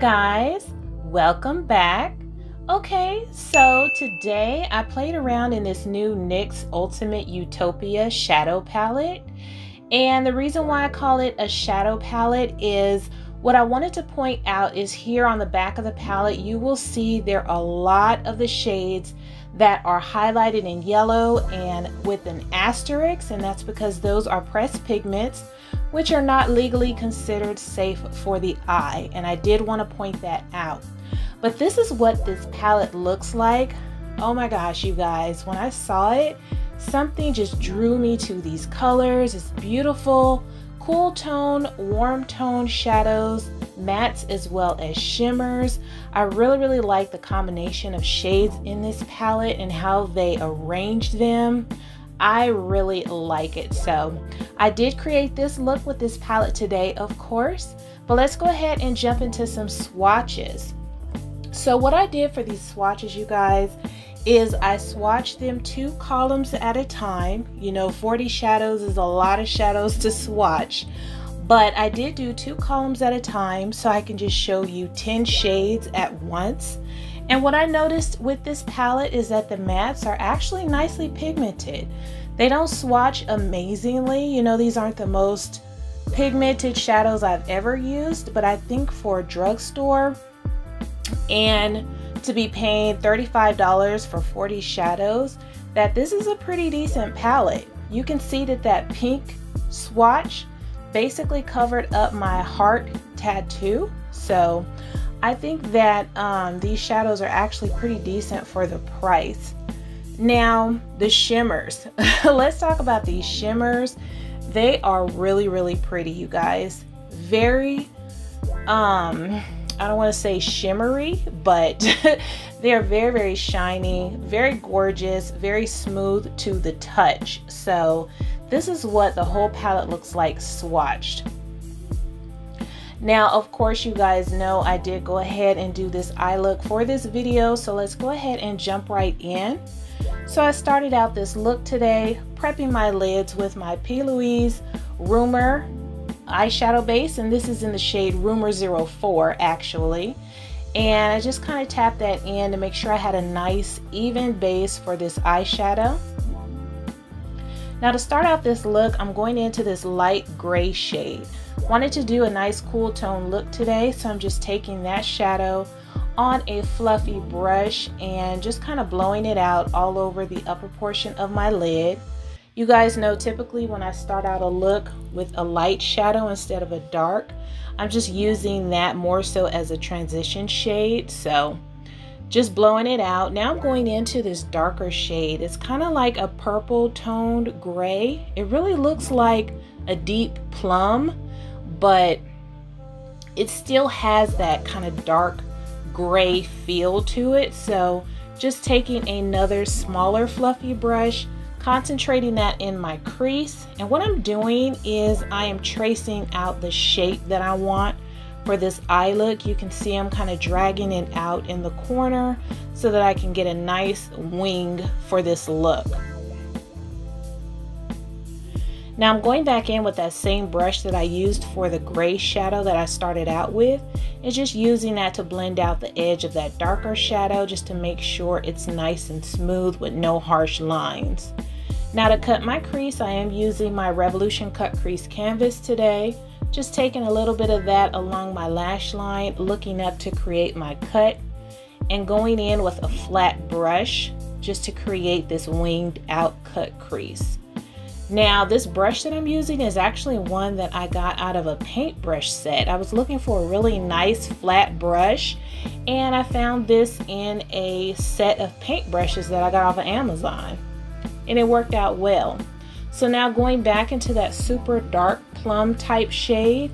guys, welcome back. Okay, so today I played around in this new NYX Ultimate Utopia shadow palette, and the reason why I call it a shadow palette is what I wanted to point out is here on the back of the palette you will see there are a lot of the shades that are highlighted in yellow and with an asterisk, and that's because those are pressed pigments which are not legally considered safe for the eye, and I did want to point that out. But this is what this palette looks like. Oh my gosh, you guys, when I saw it, something just drew me to these colors. It's beautiful, cool tone, warm tone shadows, mattes as well as shimmers. I really like the combination of shades in this palette and how they arranged them. I really like it. So I did create this look with this palette today, of course, but let's go ahead and jump into some swatches. So what I did for these swatches, you guys, is I swatched them 2 columns at a time. You know, 40 shadows is a lot of shadows to swatch, but I did do 2 columns at a time so I can just show you 10 shades at once. And what I noticed with this palette is that the mattes are actually nicely pigmented. They don't swatch amazingly. You know, these aren't the most pigmented shadows I've ever used, but I think for a drugstore and to be paying $35 for 40 shadows, that this is a pretty decent palette. You can see that that pink swatch basically covered up my heart tattoo. So I think that these shadows are actually pretty decent for the price. Now, the shimmers. Let's talk about these shimmers. They are really pretty, you guys. Very, I don't want to say shimmery, but they're very shiny, very gorgeous, very smooth to the touch. So this is what the whole palette looks like swatched. Now, of course, you guys know I did go ahead and do this eye look for this video, so let's go ahead and jump right in. So I started out this look today prepping my lids with my P. Louise Rumor Eyeshadow Base, and this is in the shade Rumor 04 actually, and I just kind of tapped that in to make sure I had a nice even base for this eyeshadow. Now to start out this look, I'm going into this light gray shade. Wanted to do a nice cool tone look today, so I'm just taking that shadow on a fluffy brush and just kind of blowing it out all over the upper portion of my lid. You guys know typically when I start out a look with a light shadow instead of a dark, I'm just using that more so as a transition shade. So just blowing it out. Now I'm going into this darker shade. It's kind of like a purple toned gray. It really looks like a deep plum, but it still has that kind of dark gray feel to it. So just taking another smaller fluffy brush, concentrating that in my crease, and what I'm doing is I am tracing out the shape that I want for this eye look. You can see I'm kind of dragging it out in the corner so that I can get a nice wing for this look. Now I'm going back in with that same brush that I used for the gray shadow that I started out with, and just using that to blend out the edge of that darker shadow just to make sure it's nice and smooth with no harsh lines. Now to cut my crease, I am using my Revolution Cut Crease Canvas today. Just taking a little bit of that along my lash line, looking up to create my cut, and going in with a flat brush just to create this winged out cut crease. Now this brush that I'm using is actually one that I got out of a paintbrush set. I was looking for a really nice flat brush, and I found this in a set of paintbrushes that I got off of Amazon, and it worked out well. So now going back into that super dark plum type shade,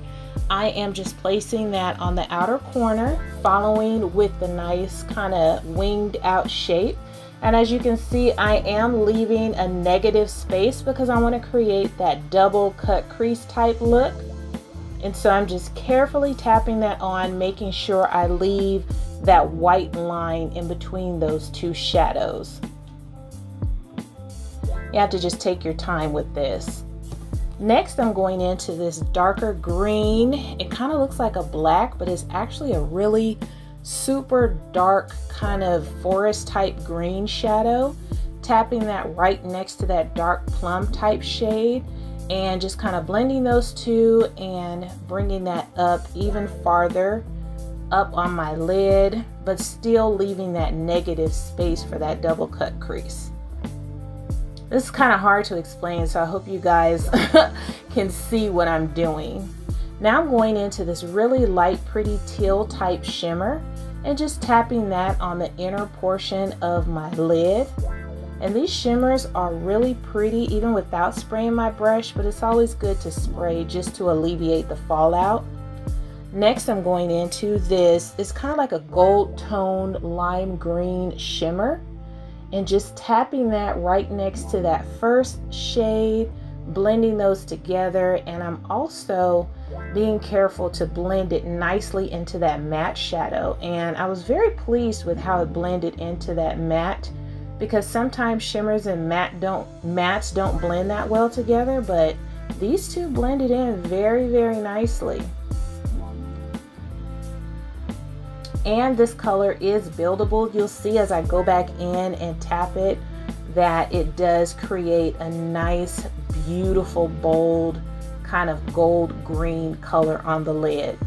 I am just placing that on the outer corner, following with the nice kind of winged out shape. And as you can see, I am leaving a negative space because I want to create that double cut crease type look. And so I'm just carefully tapping that on, making sure I leave that white line in between those 2 shadows. You have to just take your time with this. Next, I'm going into this darker green. It kind of looks like a black, but it's actually a really super dark kind of forest type green shadow. Tapping that right next to that dark plum type shade and just kind of blending those two and bringing that up even farther up on my lid, but still leaving that negative space for that double cut crease. This is kind of hard to explain, so I hope you guys can see what I'm doing. Now I'm going into this really light, pretty teal type shimmer and just tapping that on the inner portion of my lid. And these shimmers are really pretty even without spraying my brush, but it's always good to spray just to alleviate the fallout. Next, I'm going into this, it's kind of like a gold toned lime green shimmer, and just tapping that right next to that first shade, blending those together. And I'm also being careful to blend it nicely into that matte shadow. And I was very pleased with how it blended into that matte, because sometimes shimmers and mattes don't blend that well together, but these two blended in very, very nicely. And this color is buildable. You'll see as I go back in and tap it that it does create a nice, beautiful, bold kind of gold green color on the lid.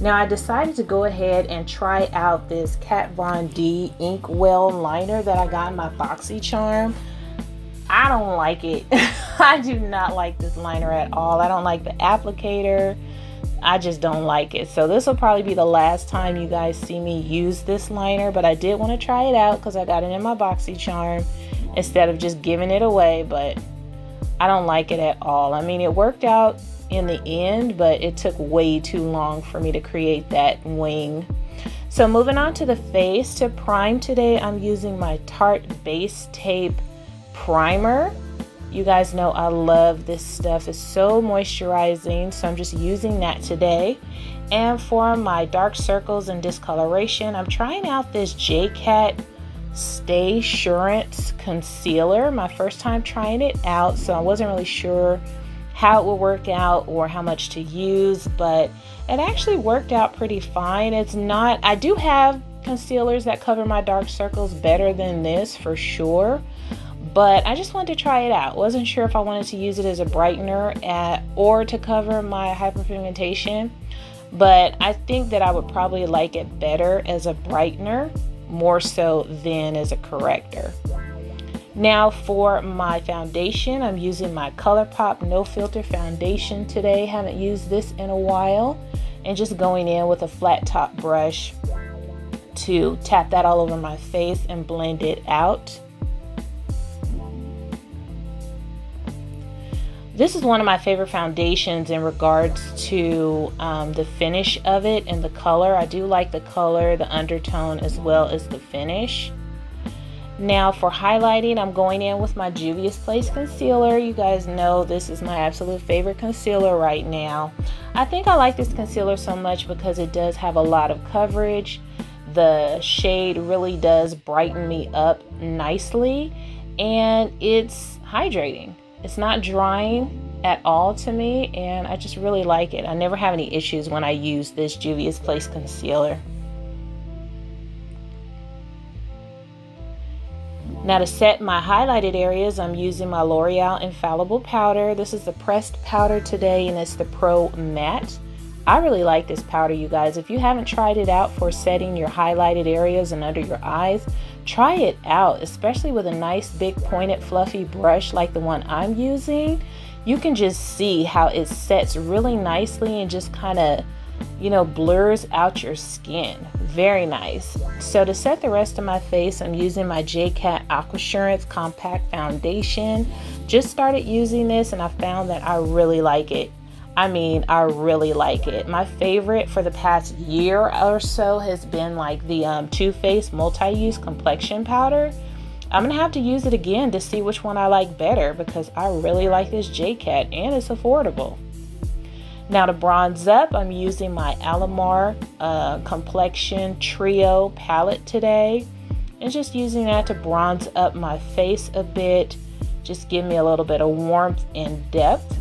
Now I decided to go ahead and try out this Kat Von D Inkwell liner that I got in my Foxycharm. I don't like it. I do not like this liner at all. I don't like the applicator. I just don't like it. So this will probably be the last time you guys see me use this liner, but I did want to try it out because I got it in my Boxycharm instead of just giving it away, but I don't like it at all. I mean, it worked out in the end, but it took way too long for me to create that wing. So moving on to the face, to prime today, I'm using my Tarte Base Tape Primer. You guys know I love this stuff. It's so moisturizing, so I'm just using that today. And for my dark circles and discoloration, I'm trying out this Jcat Staysurance Concealer. My first time trying it out, so I wasn't really sure how it will work out or how much to use, but it actually worked out pretty fine. It's not, I do have concealers that cover my dark circles better than this for sure, but I just wanted to try it out. Wasn't sure if I wanted to use it as a brightener or to cover my hyperpigmentation, but I think that I would probably like it better as a brightener more so than as a corrector. Now for my foundation, I'm using my ColourPop No Filter Foundation today. Haven't used this in a while. And just going in with a flat top brush to tap that all over my face and blend it out. This is one of my favorite foundations in regards to the finish of it and the color. I do like the color, the undertone, as well as the finish. Now for highlighting, I'm going in with my Juvia's Place concealer. You guys know this is my absolute favorite concealer right now. I think I like this concealer so much because it does have a lot of coverage. The shade really does brighten me up nicely, and it's hydrating. It's not drying at all to me, and I just really like it. I never have any issues when I use this Juvia's Place concealer. Now to set my highlighted areas, I'm using my L'Oreal Infallible Powder. This is the pressed powder today, and it's the Pro Matte. I really like this powder, you guys. If you haven't tried it out for setting your highlighted areas and under your eyes, try it out, especially with a nice big pointed fluffy brush like the one I'm using. You can just see how it sets really nicely and just kind of, you know, blurs out your skin. Very nice. So to set the rest of my face, I'm using my J Cat Aquasurance Compact Foundation. Just started using this and I found that I really like it. I mean, I really like it. My favorite for the past year or so has been like the Too Faced Multi-Use Complexion Powder. I'm gonna have to use it again to see which one I like better because I really like this J Cat and it's affordable. Now to bronze up, I'm using my Almar Complexion Trio palette today. and just using that to bronze up my face a bit, just give me a little bit of warmth and depth.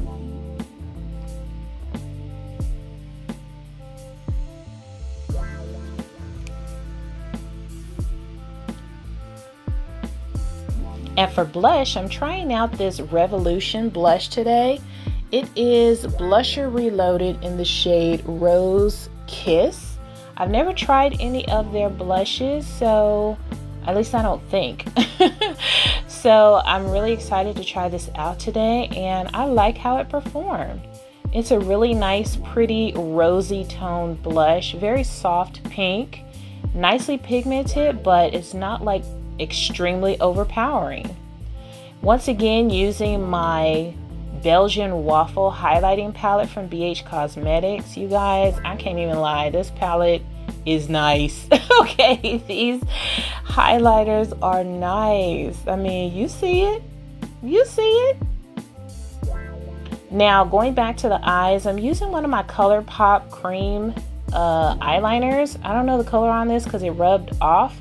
And for blush, I'm trying out this Revolution blush today. It is Blusher Reloaded in the shade Rose Kiss. I've never tried any of their blushes, so at least I don't think. So I'm really excited to try this out today, and I like how it performed. It's a really nice, pretty, rosy toned blush, very soft pink, nicely pigmented, but it's not like extremely overpowering. Once again, using my Belgian Waffle Highlighting Palette from BH Cosmetics. You guys, I can't even lie, this palette is nice. Okay, these highlighters are nice. I mean, you see it? You see it? Now, going back to the eyes, I'm using one of my ColourPop Cream eyeliners. I don't know the color on this because it rubbed off,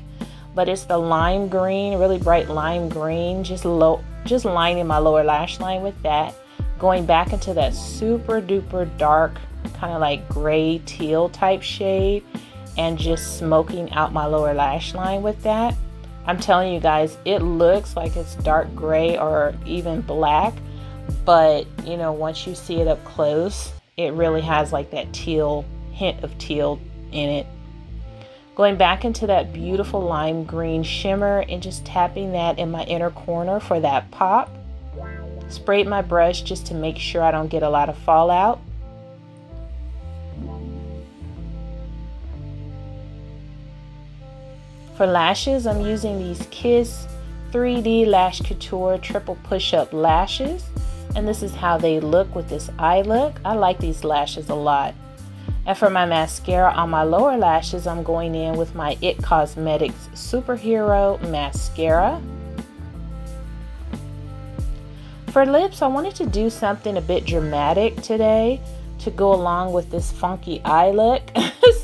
but it's the lime green, really bright lime green, just lining my lower lash line with that. Going back into that super duper dark, kind of like gray teal type shade, and just smoking out my lower lash line with that. I'm telling you guys, it looks like it's dark gray or even black, but you know, once you see it up close, it really has like that teal, hint of teal in it. Going back into that beautiful lime green shimmer and just tapping that in my inner corner for that pop. Sprayed my brush just to make sure I don't get a lot of fallout. For lashes, I'm using these KISS 3D Lash Couture Triple Push-Up Lashes. And this is how they look with this eye look. I like these lashes a lot. And for my mascara on my lower lashes, I'm going in with my IT Cosmetics Superhero Mascara. For lips, I wanted to do something a bit dramatic today to go along with this funky eye look.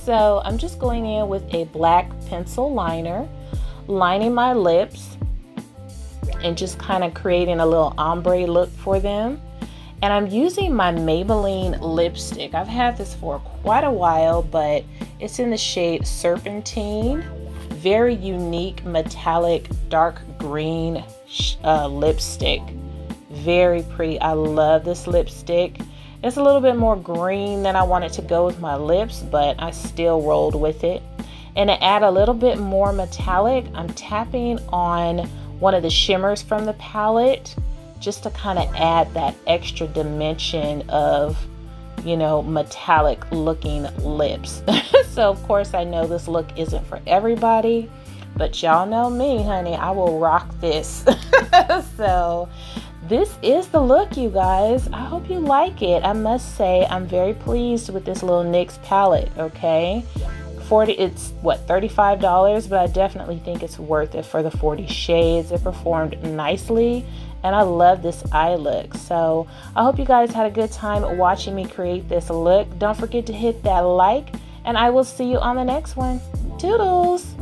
So I'm just going in with a black pencil liner, lining my lips and just kind of creating a little ombre look for them. And I'm using my Maybelline lipstick. I've had this for quite a while, but it's in the shade Serpentine. Very unique metallic dark green lipstick. Very pretty. I love this lipstick. It's a little bit more green than I wanted to go with my lips, but I still rolled with it. And to add a little bit more metallic, I'm tapping on one of the shimmers from the palette, just to kind of add that extra dimension of, you know, metallic looking lips. So of course I know this look isn't for everybody, but y'all know me, honey, I will rock this. So this is the look, you guys. I hope you like it. I must say I'm very pleased with this little NYX palette. Okay, it's what, $35, but I definitely think it's worth it for the 40 shades. It performed nicely. And I love this eye look. So I hope you guys had a good time watching me create this look. Don't forget to hit that like, and I will see you on the next one. Toodles!